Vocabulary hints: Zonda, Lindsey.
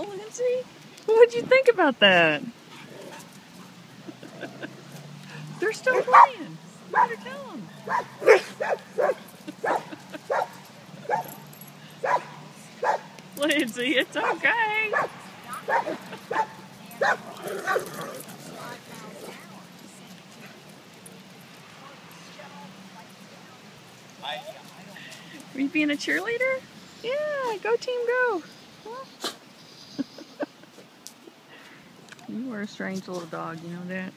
Wow, Lindsey, what'd you think about that? They're still playing. You better tell them. Lindsey, it's okay. Are you being a cheerleader? Yeah, go team go. You are a strange little dog, you know that?